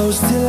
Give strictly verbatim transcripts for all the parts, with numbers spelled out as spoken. close till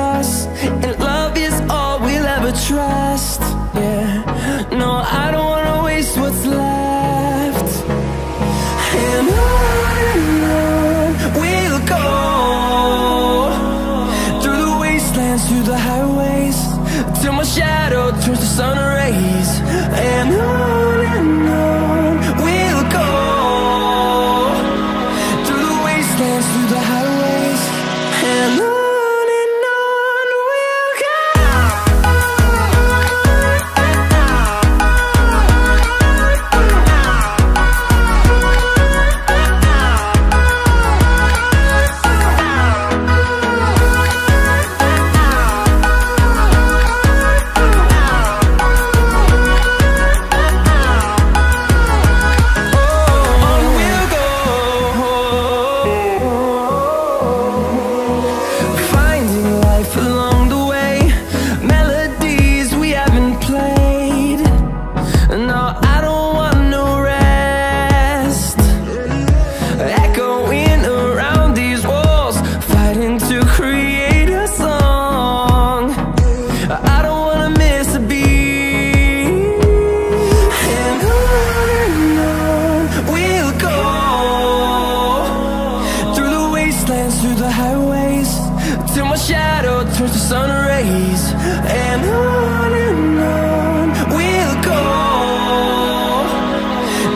us, and love is all we'll ever trust. Yeah, no, I don't wanna waste what's left. And on and on we'll go, through the wastelands, through the highways, till my shadow turns to sun rays. And on and on we'll go, through the wastelands, through the highways. And on through the highways, till my shadow turns to sun rays. And on and on we'll go,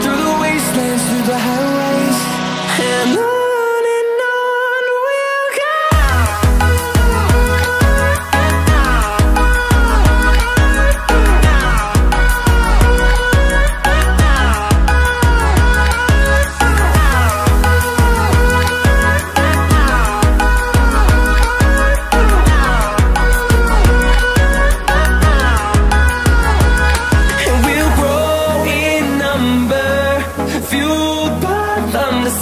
through the wastelands, through the highways. And on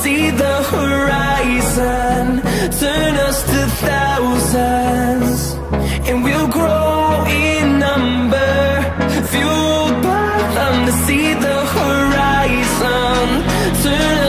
see the horizon, turn us to thousands, and we'll grow in number, fueled by them. To see the horizon, turn us